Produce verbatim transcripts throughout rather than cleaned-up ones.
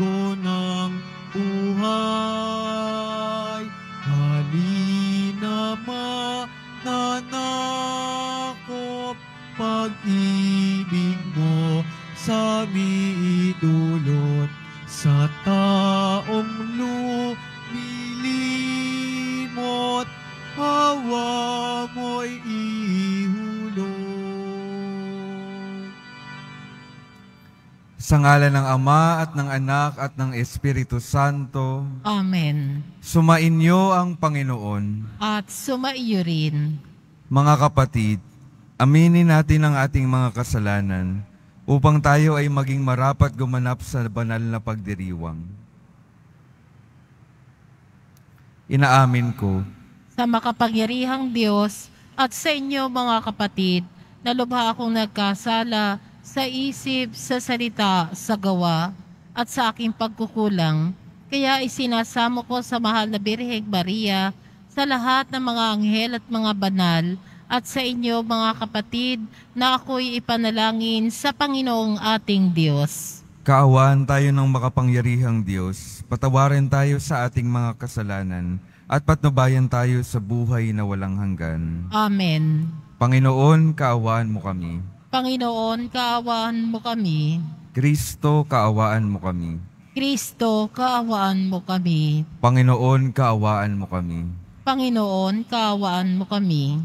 ko ng buhay. Halina mananakop, pag-ibig mo sa mi idulot sa taong lumilimot. Hawa mo'y ihulog. Sa ngalan ng Ama at ng Anak at ng Espiritu Santo. Amen. Sumainyo ang Panginoon. At sumaiyo rin. Mga kapatid, aminin natin ang ating mga kasalanan upang tayo ay maging marapat gumanap sa banal na pagdiriwang. Inaamin ko sa makapangyarihang Diyos at sa inyo mga kapatid, na lubha akong nagkasala sa isip, sa salita, sa gawa, at sa aking pagkukulang. Kaya isinasamo ko sa mahal na Birheng Maria, sa lahat ng mga anghel at mga banal, at sa inyo mga kapatid, na ako'y ipanalangin sa Panginoong ating Diyos. Kaawaan tayo ng makapangyarihang Diyos, patawarin tayo sa ating mga kasalanan, at patnubayan tayo sa buhay na walang hanggan. Amen. Panginoon, kaawaan mo kami. Panginoon, kaawaan mo kami. Kristo, kaawaan mo kami. Kristo, kaawaan mo kami. Panginoon, kaawaan mo kami. Panginoon, kaawaan mo kami.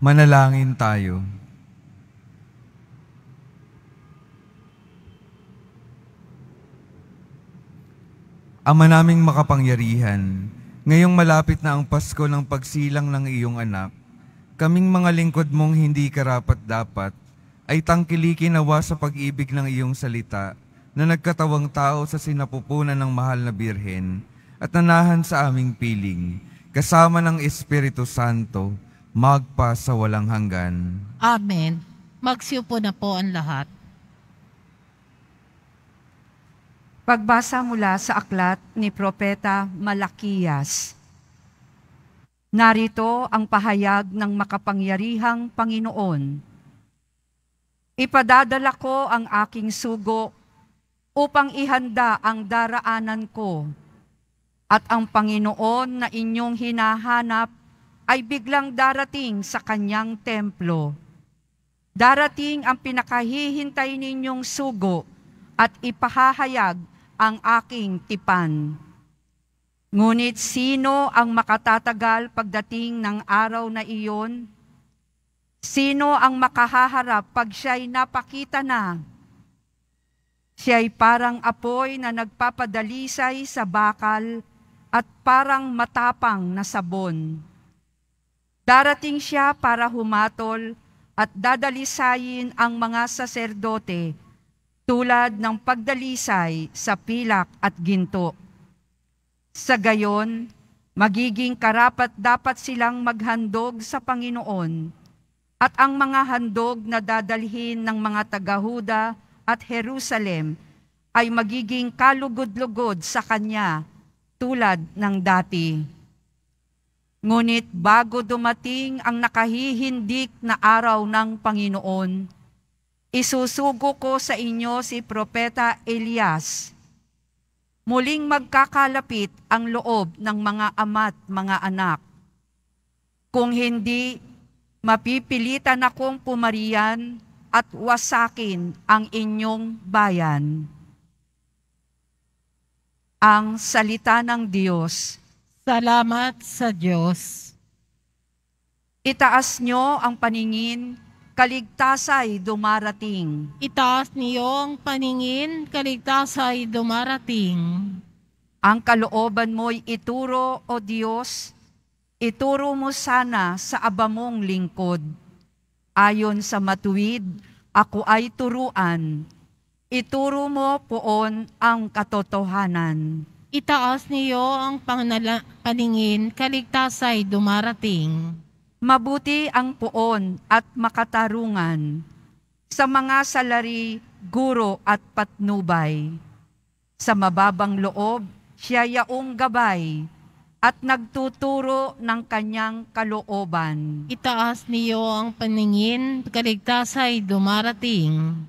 Manalangin tayo. Ama naming makapangyarihan, ngayong malapit na ang Pasko ng pagsilang ng iyong anak, kaming mga lingkod mong hindi karapat-dapat ay tangkilikin nawa sa pag-ibig ng iyong salita na nagkatawang tao sa sinapupunan ng mahal na Birhen at nanahan sa aming piling, kasama ng Espiritu Santo, magpa sa walang hanggan. Amen. Magsiupo na po ang lahat. Pagbasa mula sa aklat ni Propeta Malakiyas. Narito ang pahayag ng makapangyarihang Panginoon. Ipadadala ko ang aking sugo upang ihanda ang daraanan ko, at ang Panginoon na inyong hinahanap ay biglang darating sa kanyang templo. Darating ang pinakahihintay ninyong sugo at ipahahayag ang aking tipan. Ngunit sino ang makatatagal pagdating ng araw na iyon? Sino ang makahaharap pag siya'y napakita na? Siya'y parang apoy na nagpapadalisay sa bakal at parang matapang na sabon. Darating siya para humatol at dadalisayin ang mga saserdote, tulad ng pagdalisay sa pilak at ginto. Sa gayon, magiging karapat dapat silang maghandog sa Panginoon, at ang mga handog na dadalhin ng mga taga-Huda at Jerusalem ay magiging kalugod-lugod sa Kanya tulad ng dati. Ngunit bago dumating ang nakahihindik na araw ng Panginoon, isusugo ko sa inyo si Propeta Elias. Muling magkakalapit ang loob ng mga ama't mga anak. Kung hindi, mapipilitan akong pumarian at wasakin ang inyong bayan. Ang salita ng Diyos. Salamat sa Diyos. Itaas nyo ang paningin, kaligtasa'y dumarating. Itaas niyong paningin, kaligtasa'y dumarating. Ang kalooban mo'y ituro, O Diyos, ituro mo sana sa aba mong lingkod. Ayon sa matuwid, ako ay turuan. Ituro mo poon ang katotohanan. Itaas niyo ang paningin, kaligtasa'y dumarating. Mabuti ang poon at makatarungan sa mga salari, guro at patnubay. Sa mababang loob, siya yaong gabay at nagtuturo ng kanyang kalooban. Itaas niyo ang paningin, kaligtasa'y dumarating.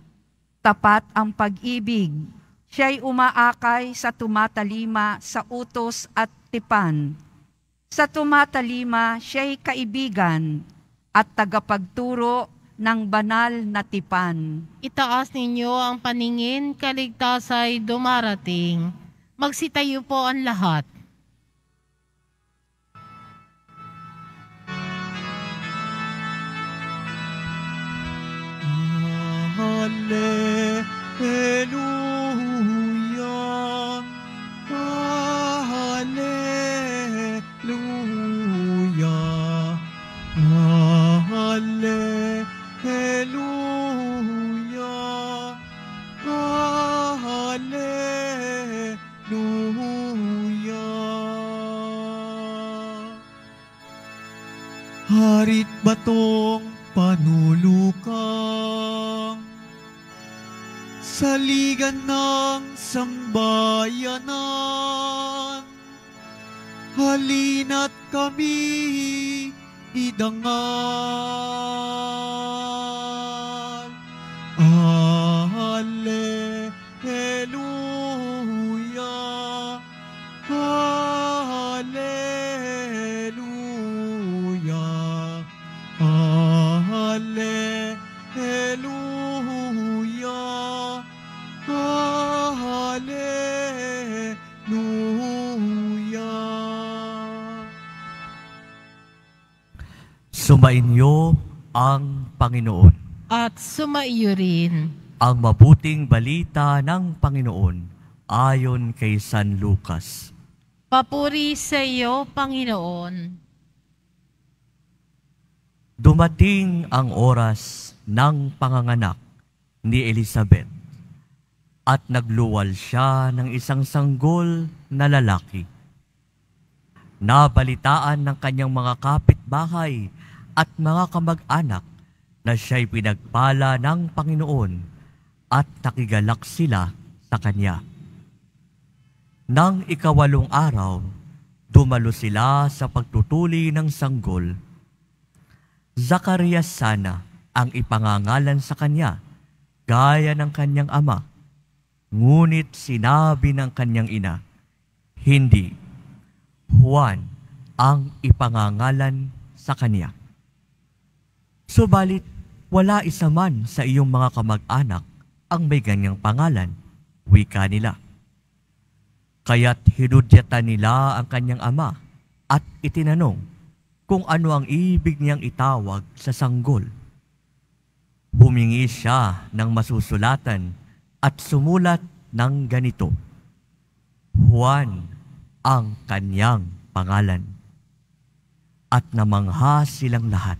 Tapat ang pag-ibig, Siya'y umaakay sa tumatalima sa utos at tipan. Sa tumatalima, siya'y kaibigan at tagapagturo ng banal na tipan. Itaas ninyo ang paningin, kaligtasay dumarating. Magsitayo po ang lahat. Hallelujah, hallelujah, hallelujah, hallelujah. Harit batong panulukang saligan ng sambayanan, halina't kami idangal. Alleluia, alleluia, alleluia. Sumainyo ang Panginoon. At sumaiyo rin. Ang mabuting balita ng Panginoon ayon kay San Lucas. Papuri sa iyo, Panginoon. Dumating ang oras ng panganganak ni Elizabeth at nagluwal siya ng isang sanggol na lalaki. Nabalitaan ng kanyang mga kapitbahay at mga kamag-anak na siya'y pinagpala ng Panginoon at nakigalak sila sa kanya. Nang ikawalong araw, dumalo sila sa pagtutuli ng sanggol. Zacarias sana ang ipangangalan sa kanya, gaya ng kanyang ama. Ngunit sinabi ng kanyang ina, hindi, Juan ang ipangangalan sa kanya. Subalit, wala isa man sa iyong mga kamag-anak ang may ganyang pangalan, wika nila. Kaya't hinudyatan nila ang kanyang ama at itinanong kung ano ang ibig niyang itawag sa sanggol. Humingi siya ng masusulatan at sumulat ng ganito, Juan ang kanyang pangalan. At namangha silang lahat.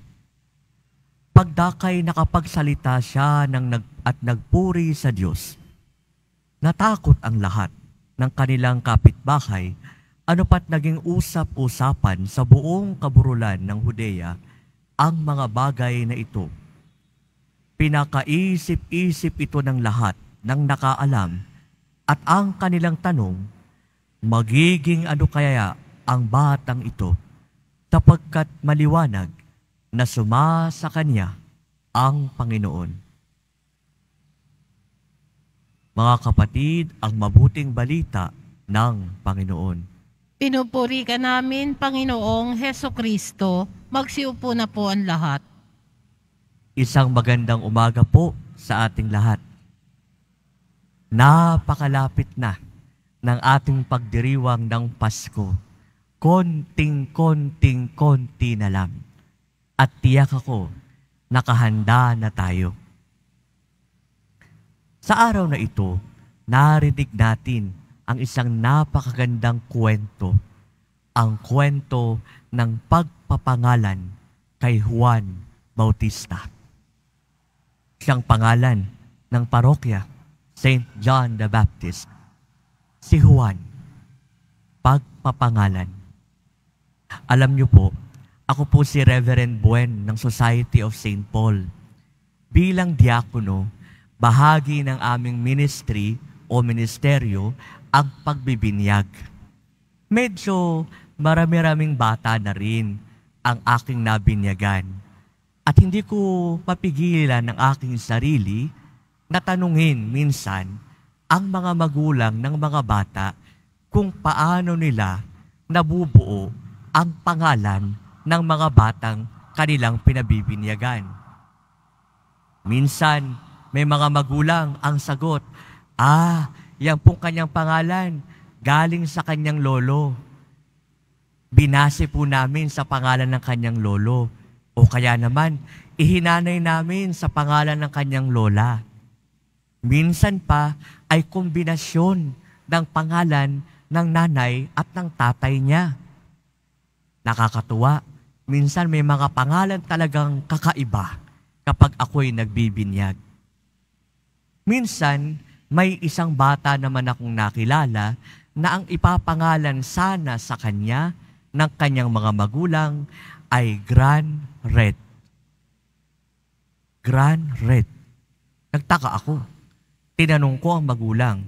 Pagdakay nakapagsalita siya ng nag at nagpuri sa Diyos. Natakot ang lahat ng kanilang kapitbahay, ano pat naging usap-usapan sa buong kaburulan ng Hudeya ang mga bagay na ito. Pinakaisip-isip ito ng lahat ng nakaalam at ang kanilang tanong, magiging ano kaya ang batang ito sapagkat maliwanag na suma sa kanya ang Panginoon. Mga kapatid, ang mabuting balita ng Panginoon. Pinupuri ka namin, Panginoong Hesukristo. Magsiupo na po ang lahat. Isang magandang umaga po sa ating lahat. Napakalapit na ng ating pagdiriwang ng Pasko. Konting-konting-konti na lang. At tiyak ako, nakahanda na tayo. Sa araw na ito, narinig natin ang isang napakagandang kwento. Ang kwento ng pagpapangalan kay Juan Bautista. Siyang pangalan ng parokya, Saint John the Baptist. Si Juan, pagpapangalan. Alam niyo po, ako po si Reverend Buen ng Society of Saint Paul. Bilang diakono, bahagi ng aming ministry o ministeryo ang pagbibinyag. Medyo marami-raming bata na rin ang aking nabinyagan. At hindi ko mapigilan ng aking sarili na tanungin minsan ang mga magulang ng mga bata kung paano nila nabubuo ang pangalan ng mga batang kanilang pinabibinyagan. Minsan, may mga magulang ang sagot, ah, yan pong kanyang pangalan, galing sa kanyang lolo. Binase po namin sa pangalan ng kanyang lolo. O kaya naman, ihinanay namin sa pangalan ng kanyang lola. Minsan pa ay kombinasyon ng pangalan ng nanay at ng tatay niya. Nakakatuwa, minsan may mga pangalan talagang kakaiba kapag ako'y nagbibinyag. Minsan, may isang bata naman akong nakilala na ang ipapangalan sana sa kanya ng kanyang mga magulang ay Grand Red. Grand Red. Nagtaka ako. Tinanong ko ang magulang,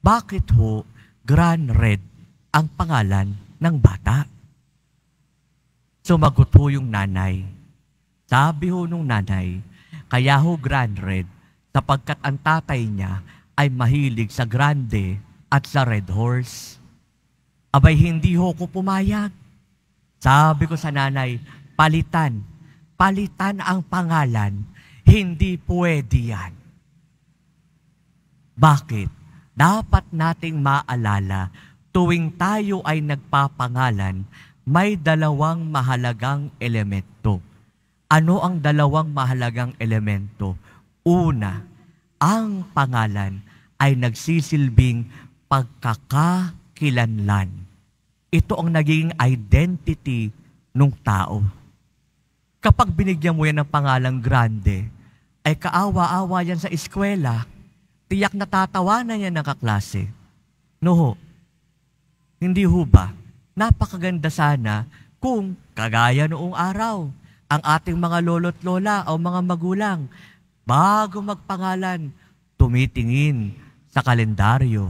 bakit ho Grand Red ang pangalan ng bata? Sumagot ho yung nanay. Sabi ho nung nanay, kaya ho Grand Red sapagkat ang tatay niya ay mahilig sa grande at sa red horse. Abay, hindi ho ko pumayag. Sabi ko sa nanay, palitan. Palitan ang pangalan. Hindi pwede yan. Bakit? Dapat nating maalala tuwing tayo ay nagpapangalan, may dalawang mahalagang elemento. Ano ang dalawang mahalagang elemento? Una, ang pangalan ay nagsisilbing pagkakakilanlan. Ito ang naging identity ng tao. Kapag binigyan mo yan ng pangalang grande, ay kaawa-awa yan sa eskwela, tiyak na tatawanan yan ng kaklase. No, hindi ho ba? Napakaganda sana kung kagaya noong araw, ang ating mga lolo't lola o mga magulang, bago magpangalan, tumitingin sa kalendaryo.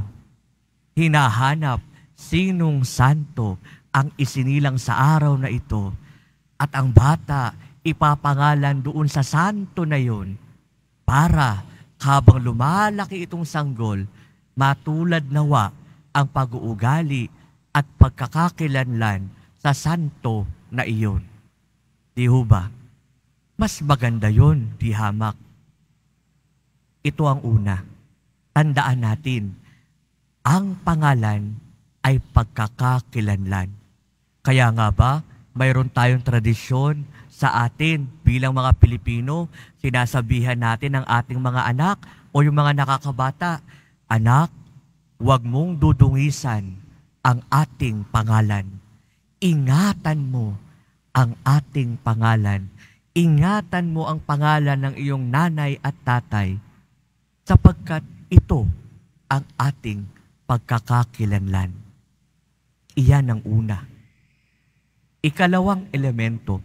Hinahanap sinong santo ang isinilang sa araw na ito at ang bata ipapangalan doon sa santo na yon para habang lumalaki itong sanggol, matulad nawa ang pag-uugali at pagkakakilanlan sa santo na iyon. Di ho ba? Mas maganda yon, di hamak. Ito ang una. Tandaan natin, ang pangalan ay pagkakakilanlan. Kaya nga ba, mayroon tayong tradisyon sa atin bilang mga Pilipino, sinasabihan natin ang ating mga anak o yung mga nakakabata, anak, huwag mong dudungisan ang ating pangalan. Ingatan mo ang ating pangalan. Ingatan mo ang pangalan ng iyong nanay at tatay sapagkat ito ang ating pagkakakilanlan. Iyan ang una. Ikalawang elemento,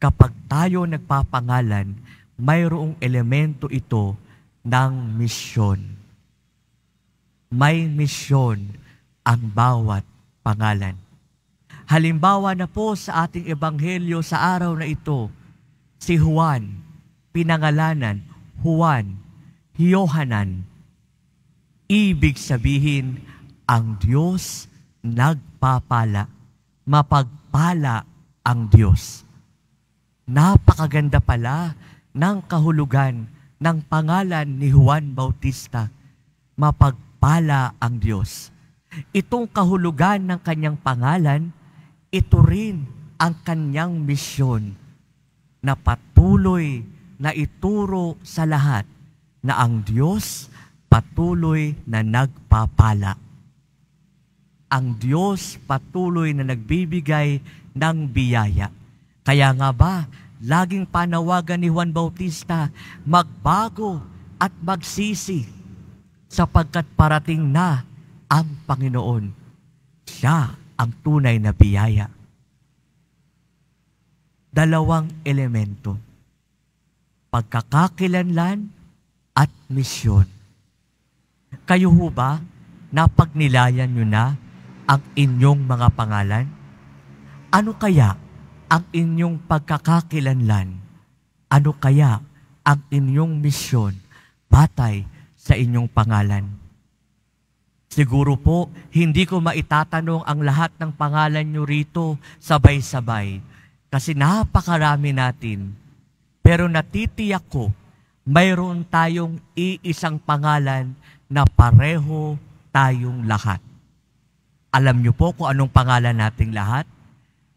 kapag tayo nagpapangalan, mayroong elemento ito ng misyon. May misyon ang bawat pangalan. Halimbawa na po sa ating ebanghelyo sa araw na ito, si Juan, pinangalanan Juan, Yohanan. Ibig sabihin, ang Diyos nagpapala, mapagpala ang Diyos. Napakaganda pala ng kahulugan ng pangalan ni Juan Bautista. Mapagpala ang Diyos. Itong kahulugan ng kanyang pangalan, ito rin ang kanyang misyon na patuloy na ituro sa lahat na ang Diyos patuloy na nagpapala. Ang Diyos patuloy na nagbibigay ng biyaya. Kaya nga ba, laging panawagan ni Juan Bautista, magbago at magsisi sapagkat parating na ang Panginoon. Siya ang tunay na biyaya. Dalawang elemento, pagkakakilanlan at misyon. Kayo ho ba, napagnilayan nyo na ang inyong mga pangalan? Ano kaya ang inyong pagkakakilanlan? Ano kaya ang inyong misyon batay sa inyong pangalan? Siguro po, hindi ko maitatanong ang lahat ng pangalan nyo rito sabay-sabay kasi napakarami natin. Pero natitiyak ko, mayroon tayong iisang pangalan na pareho tayong lahat. Alam nyo po kung anong pangalan nating lahat?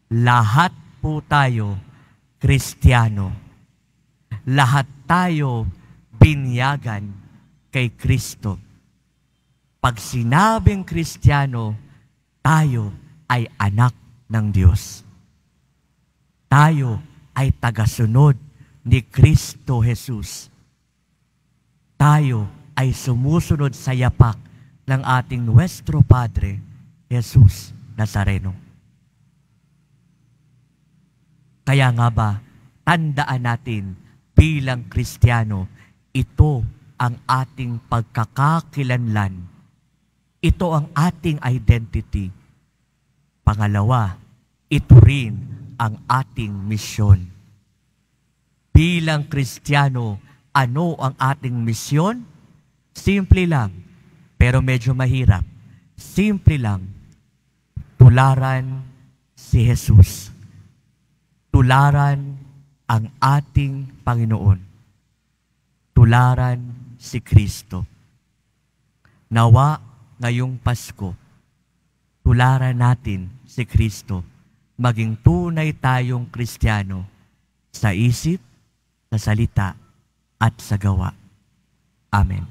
Lahat po tayo Kristiyano. Lahat tayo binyagan kay Kristo. Pag sinabing Kristiyano, tayo ay anak ng Diyos. Tayo ay tagasunod ni Kristo Jesus. Tayo ay sumusunod sa yapak ng ating Nuestro Padre Jesús Nazareno. Kaya nga ba, tandaan natin bilang Kristiyano, ito ang ating pagkakakilanlan. Ito ang ating identity. Pangalawa, ito rin ang ating misyon. Bilang Kristiyano, ano ang ating misyon? Simple lang, pero medyo mahirap. Simple lang. Tularan si Jesus. Tularan ang ating Panginoon. Tularan si Kristo. Nawa ngayong Pasko, tularan natin si Kristo. Maging tunay tayong Kristiyano sa isip, sa salita, at sa gawa. Amen.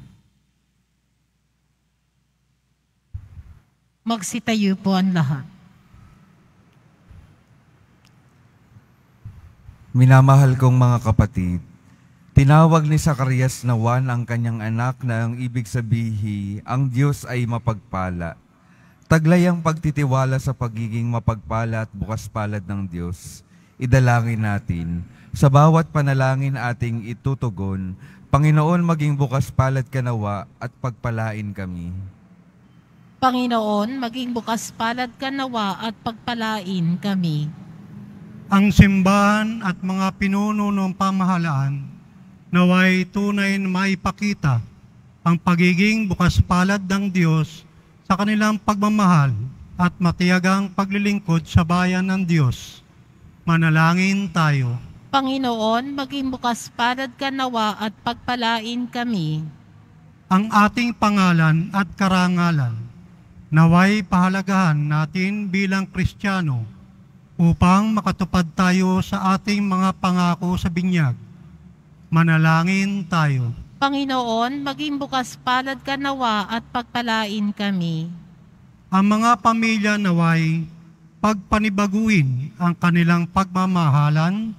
Magsitayo po ang lahat. Minamahal kong mga kapatid, tinawag ni Zacarias na Juan ang kanyang anak na ang ibig sabihin, ang Diyos ay mapagpala. Taglay ang pagtitiwala sa pagiging mapagpala at bukas palad ng Diyos. Idalangin natin, sa bawat panalangin ating itutugon, Panginoon maging bukas palad ka nawa at pagpalain kami. Panginoon, maging bukas palad ka nawa at pagpalain kami. Ang simbahan at mga pinuno ng pamahalaan naway tunay na maipakita ang pagiging bukas palad ng Diyos sa kanilang pagmamahal at matiyagang paglilingkod sa bayan ng Diyos. Manalangin tayo. Panginoon, maging bukas palad ka nawa at pagpalain kami. Ang ating pangalan at karangalan naway pahalagahan natin bilang Kristiyano upang makatupad tayo sa ating mga pangako sa binyag. Manalangin tayo. Panginoon, maging bukas palad ka nawa at pagpalain kami. Ang mga pamilya naway pagpanibaguin ang kanilang pagmamahalan,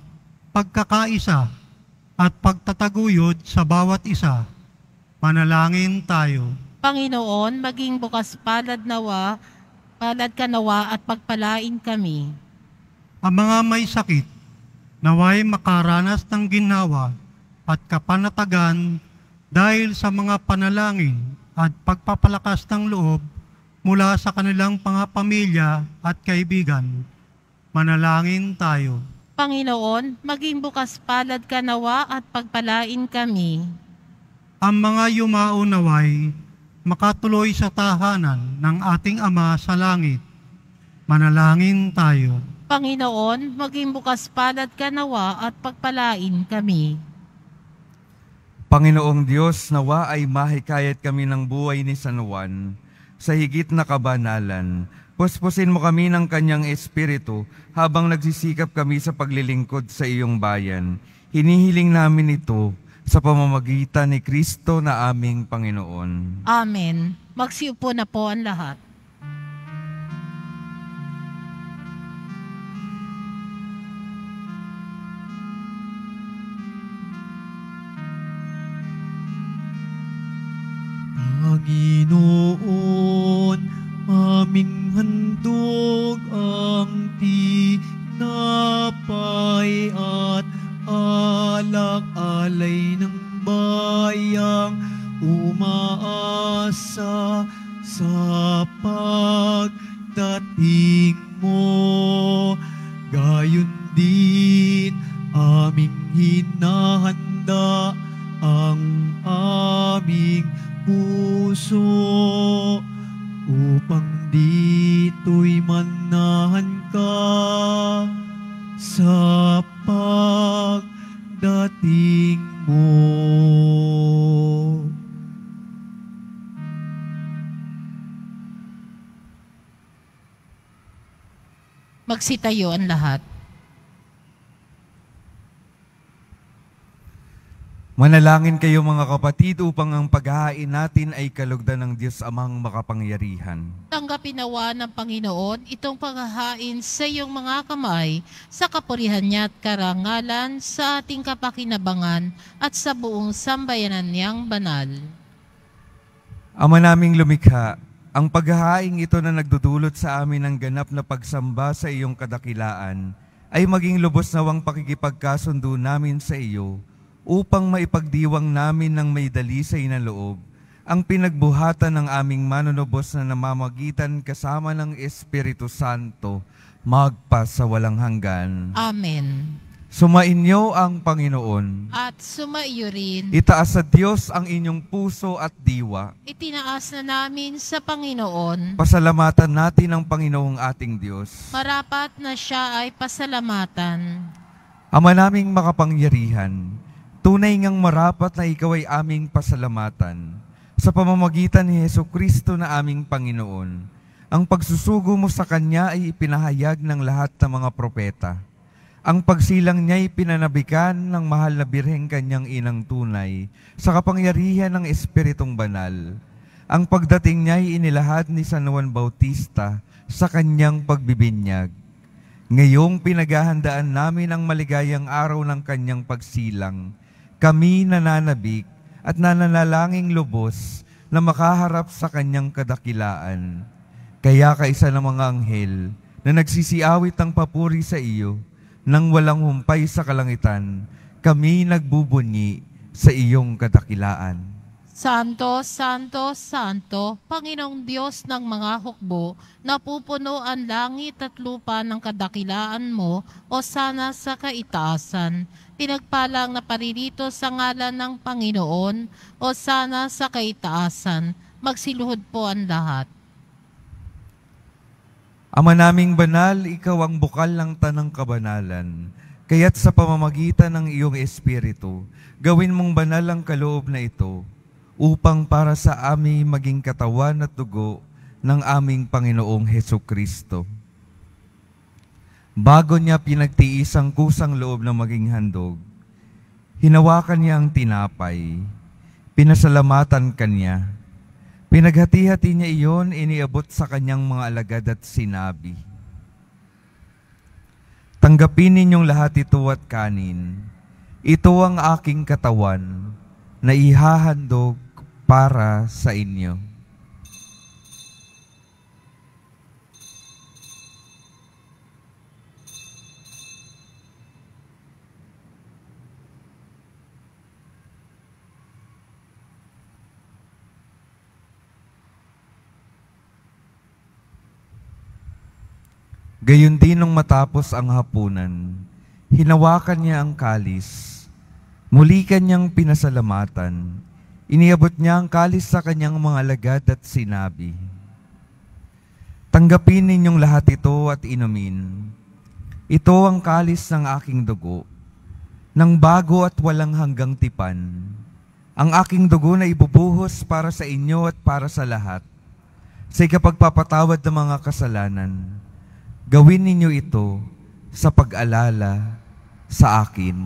pagkakaisa, at pagtataguyod sa bawat isa. Manalangin tayo. Panginoon, maging bukas palad nawa, palad ka nawa at pagpalain kami. Ang mga may sakit, naway makaranas ng ginawa at kapanatagan dahil sa mga panalangin at pagpapalakas ng loob mula sa kanilang pangapamilya at kaibigan. Manalangin tayo. Panginoon, maging bukas palad ka nawa at pagpalain kami. Ang mga yumao naway makatuloy sa tahanan ng ating Ama sa langit. Manalangin tayo. Panginoon, maging bukas palad ka nawa at pagpalain kami. Panginoong Diyos, nawa ay mahikayat kami ng buhay ni San Juan sa higit na kabanalan. Puspusin mo kami ng kanyang espiritu habang nagsisikap kami sa paglilingkod sa iyong bayan. Hinihiling namin ito sa pamamagitan ni Kristo na aming Panginoon. Amen. Magsiupo na po ang lahat. Panginoon, aming handog ang tinapay at alak-alay ng bayang umaasa sa pagdating mo. Gayon din aming hinahanda ang aming puso upang dito'y manahan ka sa pagdating mo. Magsitayo ang lahat. Manalangin kayo mga kapatid upang ang paghahain natin ay kalugdan ng Diyos Amang makapangyarihan. Tanggapin nawa ng Panginoon itong paghahain sa iyong mga kamay sa kapurihan niya at karangalan sa ating kapakinabangan at sa buong sambayanan niyang banal. Ama naming lumikha, ang paghahain ito na nagdudulot sa amin ng ganap na pagsamba sa iyong kadakilaan ay maging lubos nawang pakikipagkasundo namin sa iyo, upang maipagdiwang namin ng may dalisay na loob ang pinagbuhatan ng aming manunubos na namamagitan kasama ng Espiritu Santo, magpasawalang hanggan. Amen. Sumainyo ang Panginoon. At sumaiyo rin. Itaas sa Diyos ang inyong puso at diwa. Itinaas na namin sa Panginoon. Pasalamatan natin ang Panginoong ating Diyos. Marapat na siya ay pasalamatan. Ama naming makapangyarihan, tunay ngang marapat na ikaw ay aming pasalamatan sa pamamagitan ni Jesucristo na aming Panginoon. Ang pagsusugo mo sa Kanya ay ipinahayag ng lahat ng mga propeta. Ang pagsilang niya ay pinanabikan ng mahal na birheng Kanyang inang tunay sa kapangyarihan ng Espiritong Banal. Ang pagdating niya ay inilahad ni San Juan Bautista sa Kanyang pagbibinyag. Ngayong pinaghahandaan namin ang maligayang araw ng Kanyang pagsilang, kami nananabik at nananalangin lubos na makaharap sa Kanyang kadakilaan. Kaya kaisa ng mga anghel na nagsisiawit ng papuri sa iyo nang walang humpay sa kalangitan, kami nagbubunyi sa iyong kadakilaan. Santo, Santo, Santo, Panginoong Diyos ng mga hukbo, napupuno ang langit at lupa ng kadakilaan mo, o sana sa kaitaasan. Pinagpalang na paririto sa ngalan ng Panginoon, o sana sa kaitaasan. Magsiluhod po ang lahat. Ama naming banal, ikaw ang bukal ng tanang kabanalan. Kaya't sa pamamagitan ng iyong espiritu, gawin mong banal ang kaloob na ito, upang para sa amin maging katawan at dugo ng aming Panginoong Jesucristo. Bago niya pinagtiis ang kusang loob na maging handog, hinawakan niya ang tinapay, pinasalamatan kanya, pinaghati-hati niya iyon, iniabot sa kanyang mga alagad at sinabi, "Tanggapin ninyong lahat ito at kanin, ito ang aking katawan na ihahandog para sa inyo." Gayon din nung matapos ang hapunan, hinawakan niya ang kalis, muli kanyang pinasalamatan, iniabot niya ang kalis sa kanyang mga alagad at sinabi, "Tanggapin ninyong lahat ito at inumin. Ito ang kalis ng aking dugo, ng bago at walang hanggang tipan. Ang aking dugo na ibubuhos para sa inyo at para sa lahat, sa ikapagpapatawad ng mga kasalanan. Gawin ninyo ito sa pag-alala sa akin."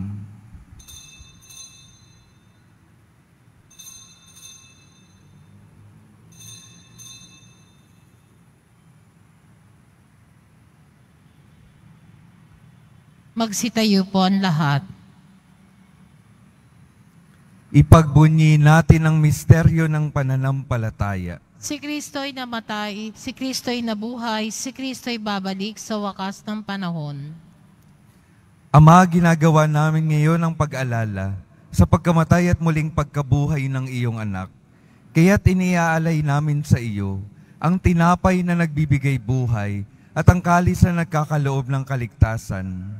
Magsitayo po ang lahat. Ipagbunyi natin ang misteryo ng pananampalataya. Si Kristo'y namatay, si Kristo'y nabuhay, si Kristo'y babalik sa wakas ng panahon. Ama, ginagawa namin ngayon ang pag-alala sa pagkamatay at muling pagkabuhay ng iyong anak. Kaya't iniaalay namin sa iyo ang tinapay na nagbibigay buhay at ang kalis na nagkakaloob ng kaligtasan.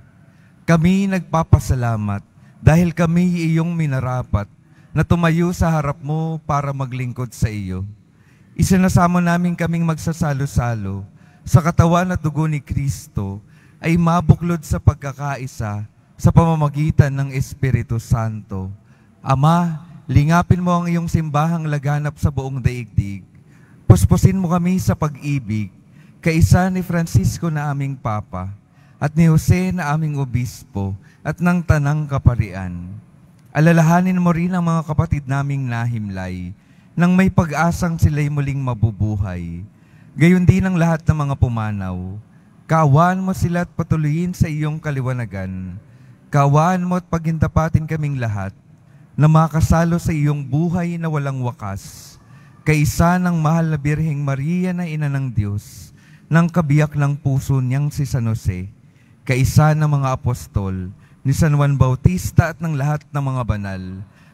Kami nagpapasalamat dahil kami iyong minarapat na tumayo sa harap mo para maglingkod sa iyo. Isinasamo namin kaming magsasalo-salo sa katawan at dugo ni Kristo ay mabuklod sa pagkakaisa sa pamamagitan ng Espiritu Santo. Ama, lingapin mo ang iyong simbahang laganap sa buong daigdig. Puspusin mo kami sa pag-ibig, kaisa ni Francisco na aming Papa, at ni Jose na aming Obispo, at ng Tanang Kaparian. Alalahanin mo rin ang mga kapatid naming nahimlay, nang may pag-asang sila'y muling mabubuhay. Gayon din ang lahat ng mga pumanaw. Kaawaan mo sila at patuloyin sa iyong kaliwanagan. Kaawaan mo at pagintapatin kaming lahat na makasalo sa iyong buhay na walang wakas. Kaisa ng mahal na Birheng Maria na ina ng Diyos, ng kabiyak ng puso niyang si San Jose, kaisa ng mga apostol, ni San Juan Bautista at ng lahat ng mga banal,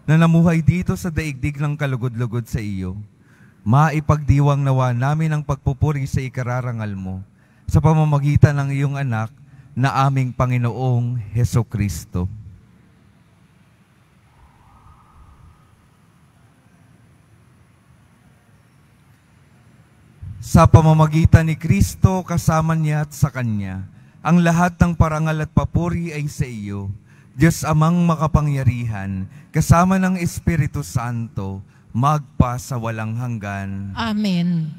na namuhay dito sa daigdig ng kalugod-lugod sa iyo. Maipagdiwang nawa namin ang pagpupuri sa ikararangal mo, sa pamamagitan ng iyong anak na aming Panginoong Hesukristo. Sa pamamagitan ni Kristo, kasama niya at sa Kanya, ang lahat ng parangal at papuri ay sa iyo, Diyos Amang makapangyarihan, kasama ng Espiritu Santo, magpa sa walang hanggan. Amen.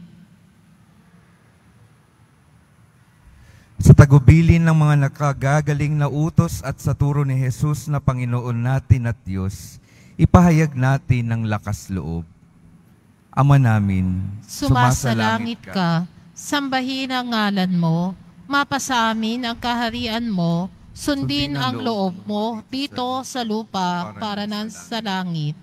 Sa tagubilin ng mga nakagagaling na utos at sa turo ni Jesus na Panginoon natin at Diyos, ipahayag natin ang lakas loob. Ama namin, sumasalangit ka, sambahin ang ngalan mo, mapasa amin ang kaharian mo, sundin ang loob mo dito sa lupa para nang sa langit.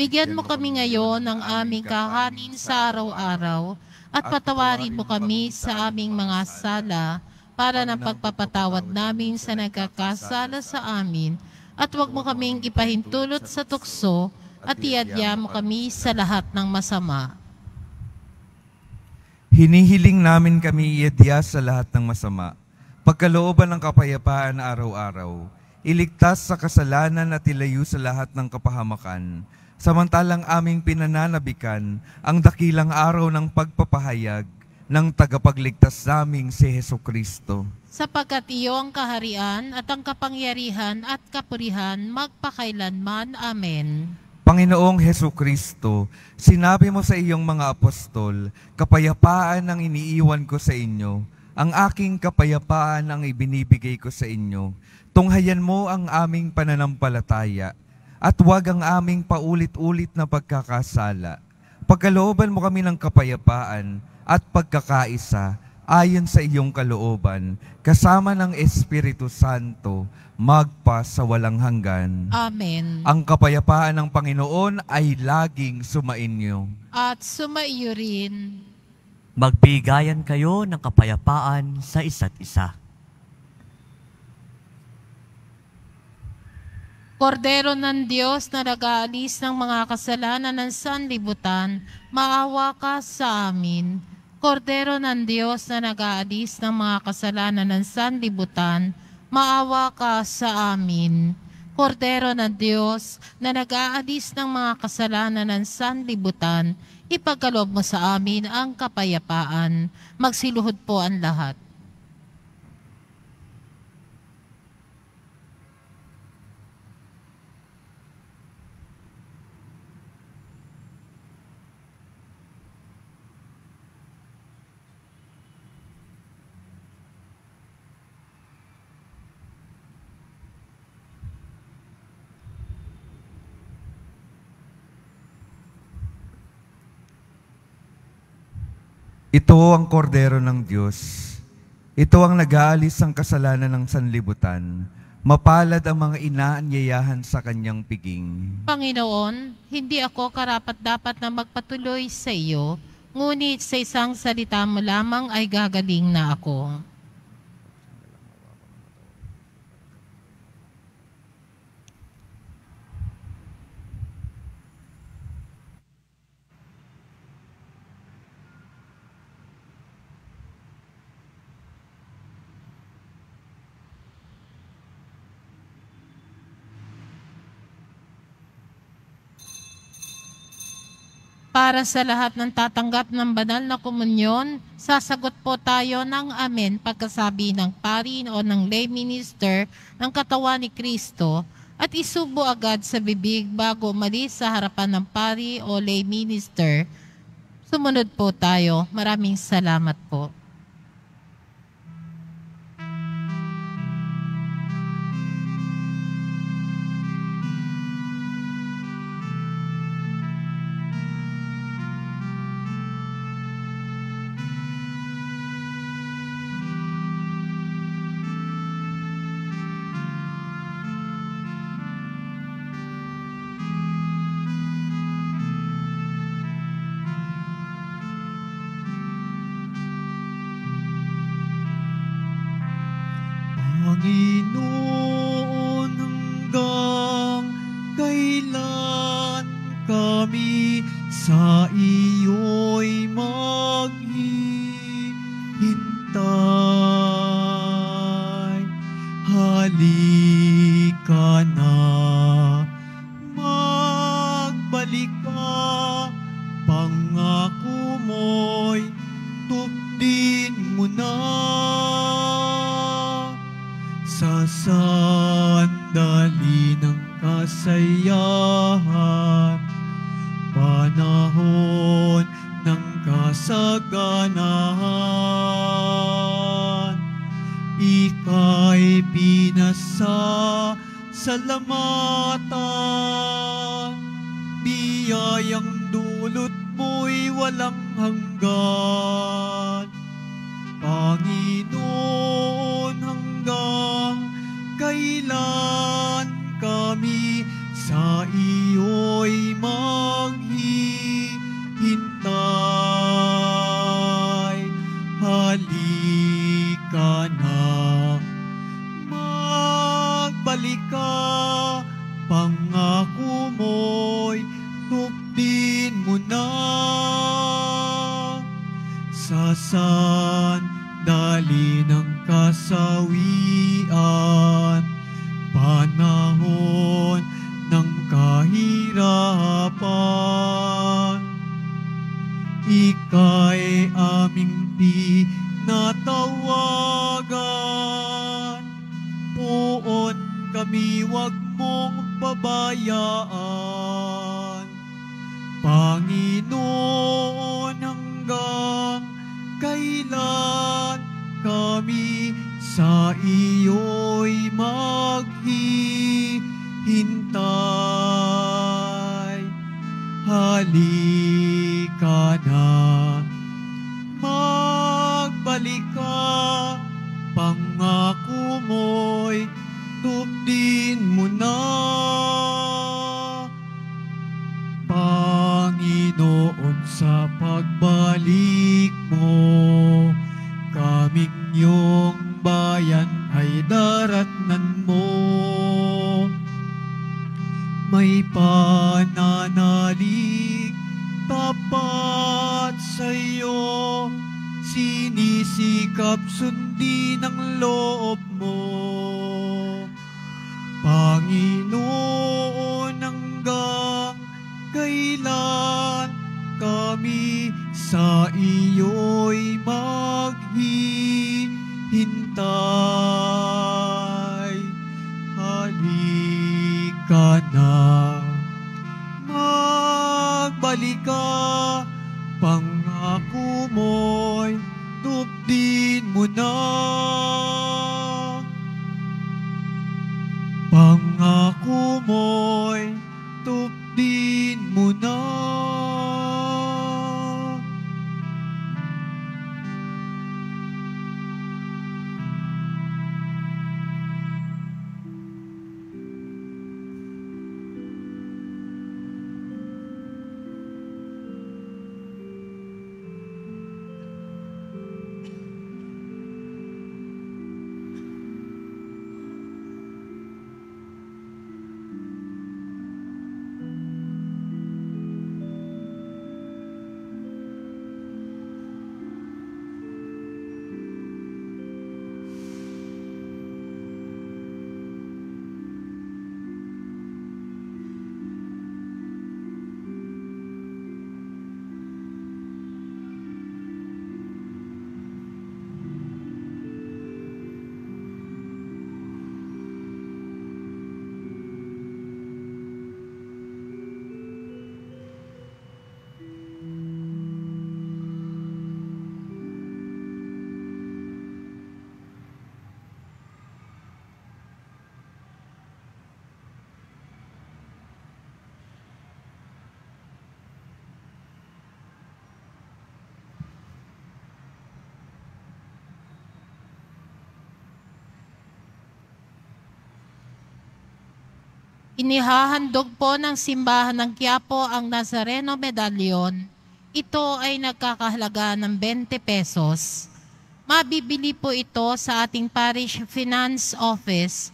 Bigyan mo kami ngayon ng aming kahanin sa araw-araw at patawarin mo kami sa aming mga sala para nang pagpapatawad namin sa nagkakasala sa amin at huwag mo kaming ipahintulot sa tukso at iadya mo kami sa lahat ng masama. Hinihiling namin kami iadya sa lahat ng masama. Pagkalooban ng kapayapaan araw-araw, iligtas sa kasalanan at ilayo sa lahat ng kapahamakan, samantalang aming pinananabikan ang dakilang araw ng pagpapahayag ng tagapagligtas naming si Hesukristo. Sapagkat iyo ang kaharian at ang kapangyarihan at kapurihan magpakailanman. Amen. Panginoong Hesukristo, sinabi mo sa iyong mga apostol, kapayapaan ang iniiwan ko sa inyo, ang aking kapayapaan ang ibinibigay ko sa inyo. Tunghayan mo ang aming pananampalataya at huwag ang aming paulit-ulit na pagkakasala. Pagkalooban mo kami ng kapayapaan at pagkakaisa ayon sa iyong kalooban, kasama ng Espiritu Santo, magpa sa walang hanggan. Amen. Ang kapayapaan ng Panginoon ay laging sumainyo. At sumaiyo rin. Magbigayan kayo ng kapayapaan sa isa't isa. Kordero ng Diyos na nag-aalis ng mga kasalanan ng sanlibutan, maawa ka sa amin. Kordero ng Diyos na nag-aalis ng mga kasalanan ng sanlibutan, maawa ka sa amin. Kordero ng Diyos na nag-aalis ng mga kasalanan ng sanlibutan, ipagkaloob mo sa amin ang kapayapaan. Magsiluhod po ang lahat. Ito ang kordero ng Diyos. Ito ang nag-aalis ng kasalanan ng sanlibutan. Mapalad ang mga inaanyayahan sa kanyang piging. Panginoon, hindi ako karapat-dapat na magpatuloy sa iyo, ngunit sa isang salita mo lamang ay gagaling na ako. Para sa lahat ng tatanggap ng banal na komunyon, sasagot po tayo ng amen pagkasabi ng pari o ng lay minister ng katawan ni Kristo at isubo agad sa bibig bago umalis sa harapan ng pari o lay minister. Sumunod po tayo. Maraming salamat po. Panginoon, hanggang kailan kami sa iyo'y maghihintay? Halika na, magbalik ka, pangako mo'y tupdin mo na. Sa sandali ng kasayahan, panahon ng kasaganahan, ika'y pinasasalamatan, biyayang dulot mo'y walang hanggan. Panginoon, hanggang kailan kami sa iyo'y maghihintay? Halika na, magbalik ka, pangako mo'y tupdin mo na. Sa sandali ng kasawian, panahon ng kahirapan, ika'y aming pinatawagan. Puon kami, wag mong pabayaan. Panginoon, hanggang kailan kami sa iyo'y maghihintay? Halika na, magbalik ka, pangako mo'y tupdin mo na. Panginoon, sa pagbalik mo, kaming iyong bayan ay daratnan mo. May pananalig tapat sa iyo, sinisikap sundin ang loob mo. Panginoon, hanggang kailan kami sa iyo'y maghihintay? Halika na, magbalik ka, pangako mo'y tupdin mo na. Pangako mo'y tupdin mo na. Inihahandog po ng Simbahan ng Quiapo ang Nazareno Medallion. Ito ay nagkakahalaga ng twenty pesos. Mabibili po ito sa ating Parish Finance Office.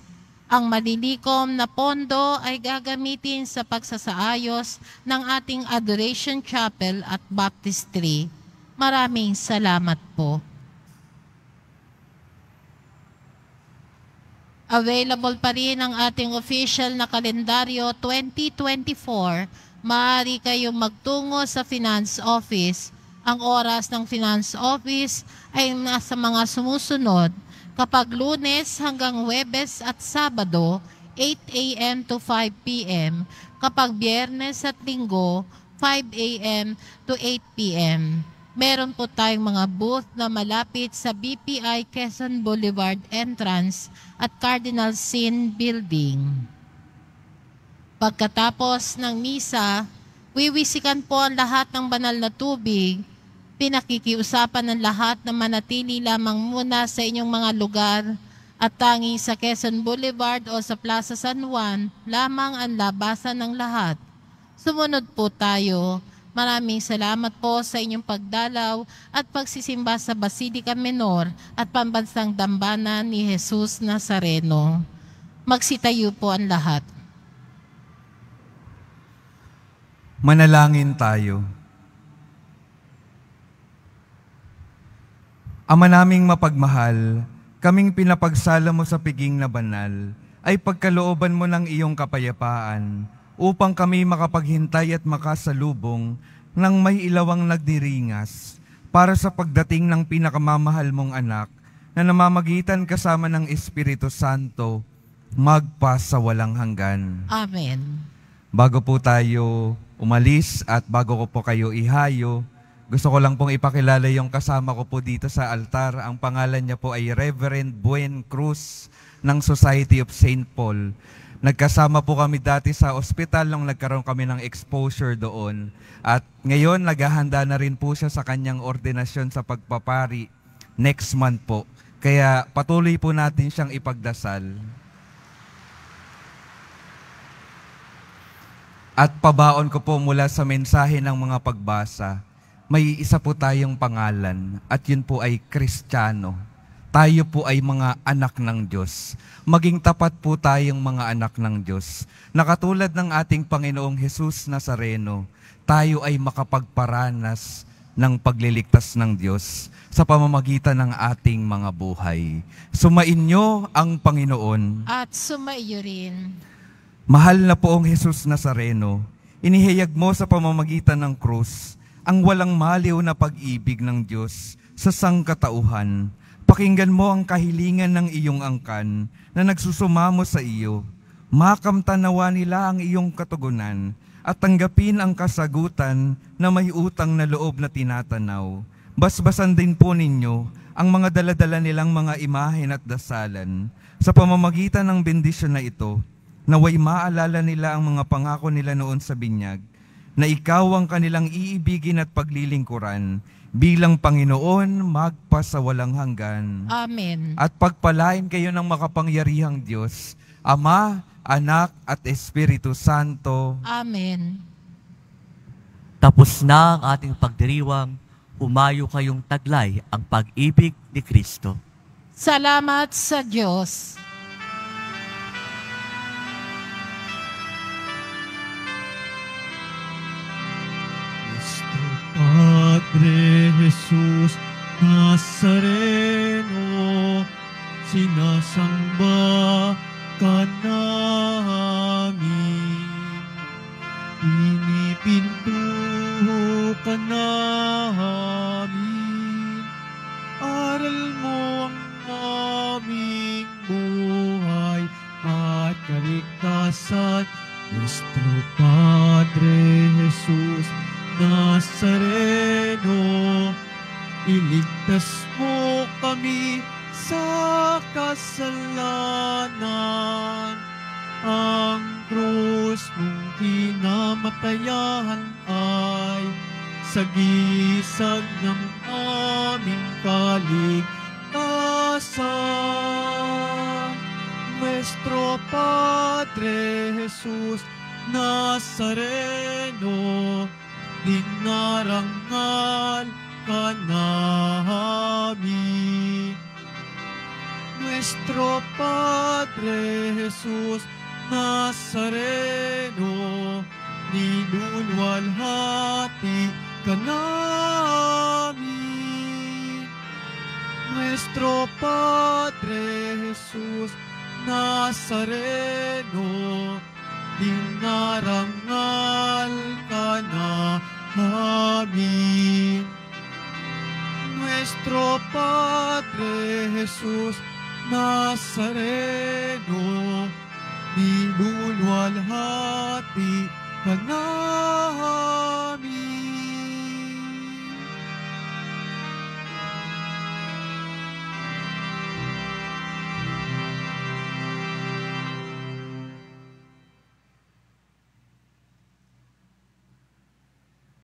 Ang malilikom na pondo ay gagamitin sa pagsasaayos ng ating Adoration Chapel at Baptistry. Maraming salamat po. Available pa rin ang ating official na kalendaryo twenty twenty-four. Maaari kayong magtungo sa Finance Office. Ang oras ng Finance Office ay nasa mga sumusunod. Kapag Lunes hanggang Huwebes at Sabado, eight a m to five p m Kapag Biyernes at Linggo, five a m to eight p m Meron po tayong mga booth na malapit sa B P I Quezon Boulevard entrance at Cardinal Sin Building. Pagkatapos ng misa, wiwisikan po ang lahat ng banal na tubig. Pinakikiusapan ng lahat na manatili lamang muna sa inyong mga lugar at tanging sa Quezon Boulevard o sa Plaza San Juan lamang ang labasan ng lahat. Sumunod po tayo. Maraming salamat po sa inyong pagdalaw at pagsisimba sa Basilika Menor at Pambansang Dambana ni Jesus Nazareno. Magsitayo po ang lahat. Manalangin tayo. Ama naming mapagmahal, kaming pinapagsala mo sa piging na banal, ay pagkalooban mo ng iyong kapayapaan, upang kami makapaghintay at makasalubong ng may ilawang nagdiringas para sa pagdating ng pinakamamahal mong anak na namamagitan kasama ng Espiritu Santo, magpa sa walang hanggan. Amen. Bago po tayo umalis at bago ko po kayo ihayo, gusto ko lang pong ipakilala yung kasama ko po dito sa altar. Ang pangalan niya po ay Reverend Buen Cruz ng Society of Saint Paul. Nagkasama po kami dati sa ospital nung nagkaroon kami ng exposure doon. At ngayon, naghahanda na rin po siya sa kanyang ordinasyon sa pagpapari next month po. Kaya patuloy po natin siyang ipagdasal. At pabaon ko po mula sa mensahe ng mga pagbasa, may isa po tayong pangalan at yun po ay Kristiyano. Tayo po ay mga anak ng Diyos. Maging tapat po tayong mga anak ng Diyos. Nakatulad ng ating Panginoong Jesus Nazareno, tayo ay makapagparanas ng pagliligtas ng Diyos sa pamamagitan ng ating mga buhay. Sumainyo ang Panginoon. At sumaiyo rin. Mahal na poong Jesus Nazareno, inihayag mo sa pamamagitan ng krus ang walang maliw na pag-ibig ng Diyos sa sangkatauhan. Pakinggan mo ang kahilingan ng iyong angkan na nagsusumamo sa iyo. Makamtanawa nila ang iyong katugunan at tanggapin ang kasagutan na may utang na loob na tinatanaw. Basbasan din po ninyo ang mga daladala nilang mga imahen at dasalan sa pamamagitan ng bendisyon na ito. Naway maalala nila ang mga pangako nila noon sa binyag, na ikaw ang kanilang iibigin at paglilingkuran bilang Panginoon magpa sa walang hanggan. Amen. At pagpalain kayo ng makapangyarihang Diyos, Ama, Anak at Espiritu Santo. Amen. Tapos na ang ating pagdiriwang, umayo kayong taglay ang pag-ibig ni Kristo. Salamat sa Diyos. Padre Jesús Nazareno, sinasamba ka namin. Pinipintuho ka namin. Aral mo ang aming buhay at kaligtasan. Nuestro Padre Jesús Nazareno, iligtas mo kami sa kasalanan. Ang krus mong kinamatayan ay sagisag ng aming kaligtasan. Nuestro Padre Jesús Nazareno, dinarangal ka namin. Nuestro Padre Jesús Nazareno, nilulwalhati ka namin. Nuestro Padre Jesús Nazareno, dinarangal ka namin. Nuestro Padre Jesús Nazareno, nilulwalhati ka namin.